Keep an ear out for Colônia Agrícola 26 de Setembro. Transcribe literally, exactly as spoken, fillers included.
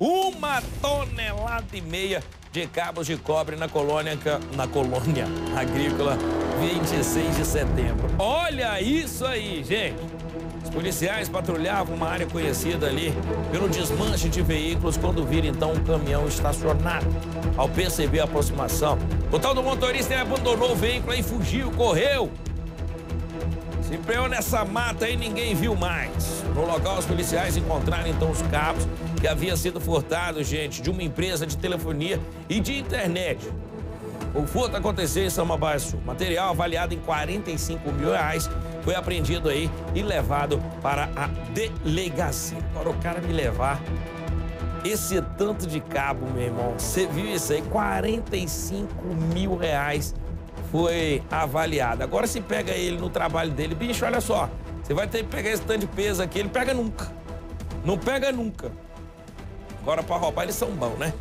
Uma tonelada e meia de cabos de cobre na colônia, na colônia agrícola vinte e seis de setembro. Olha isso aí, gente. Os policiais patrulhavam uma área conhecida ali pelo desmanche de veículos quando viram então um caminhão estacionado. Ao perceber a aproximação, o tal do motorista abandonou o veículo e fugiu, correu. Se empreendeu nessa mata aí, ninguém viu mais. No local, os policiais encontraram então os cabos que haviam sido furtados, gente, de uma empresa de telefonia e de internet. O furto aconteceu em Samambaia Sul. Material avaliado em quarenta e cinco mil reais foi apreendido aí e levado para a delegacia. Agora o cara me levar esse tanto de cabo, meu irmão. Você viu isso aí? quarenta e cinco mil reais. Foi avaliado. Agora se pega ele no trabalho dele, bicho, olha só, você vai ter que pegar esse tanto de peso aqui, ele pega nunca. Não pega nunca. Agora para roubar eles são bons, né?